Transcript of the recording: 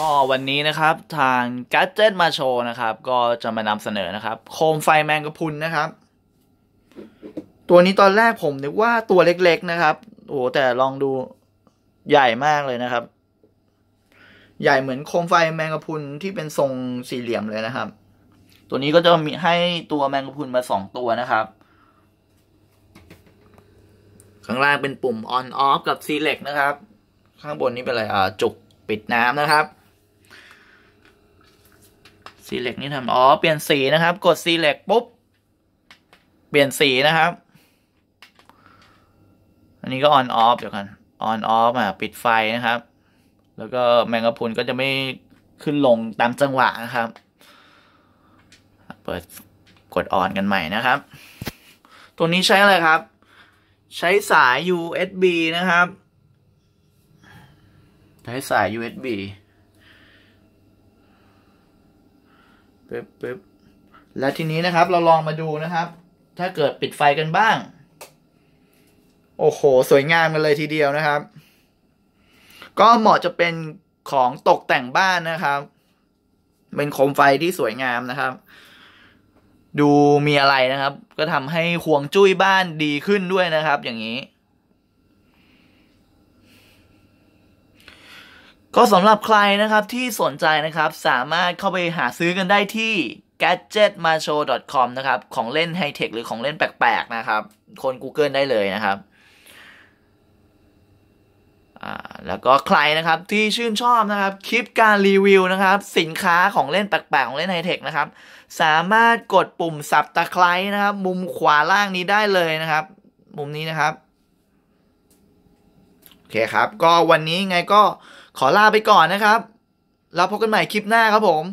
ก็วันนี้นะครับทาง Gadget มาโชว์นะครับก็จะมานำเสนอนะครับโคมไฟแมงกะพรุนนะครับตัวนี้ตอนแรกผมนึกว่าตัวเล็กๆนะครับโอ้โหแต่ลองดูใหญ่มากเลยนะครับใหญ่เหมือนโคมไฟแมงกะพรุนที่เป็นทรงสี่เหลี่ยมเลยนะครับตัวนี้ก็จะมีให้ตัวแมงกะพรุนมา2ตัวนะครับข้างล่างเป็นปุ่ม on off กับ select นะครับข้างบนนี้เป็นอะไรจุกปิดน้ำนะครับ select นี่ทำเปลี่ยนสีนะครับกด select ปุ๊บเปลี่ยนสีนะครับอันนี้ก็ on off เดี๋ยวกัน on off ปิดไฟนะครับแล้วก็แมงกะพรุนก็จะไม่ขึ้นลงตามจังหวะนะครับเปิดกดออนกันใหม่นะครับตัวนี้ใช้อะไรครับใช้สาย USB นะครับใช้สาย USB ปึ๊บและทีนี้นะครับเราลองมาดูนะครับถ้าเกิดปิดไฟกันบ้างโอ้โหสวยงามกันเลยทีเดียวนะครับก็เหมาะจะเป็นของตกแต่งบ้านนะครับเป็นโคมไฟที่สวยงามนะครับดูมีอะไรนะครับก็ทำให้ฮวงจุ้ยบ้านดีขึ้นด้วยนะครับอย่างนี้ก็สำหรับใครนะครับที่สนใจนะครับสามารถเข้าไปหาซื้อกันได้ที่ gadgetmashow.com นะครับของเล่นไฮเทคหรือของเล่นแปลกๆนะครับคน Google ได้เลยนะครับแล้วก็ใครนะครับที่ชื่นชอบนะครับคลิปการรีวิวนะครับสินค้าของเล่นแปลกๆของเล่นไฮเทคนะครับสามารถกดปุ่ม Subscribe นะครับมุมขวาล่างนี้ได้เลยนะครับมุมนี้นะครับโอเคครับก็วันนี้ไงก็ขอลาไปก่อนนะครับแล้วพบกันใหม่คลิปหน้าครับผม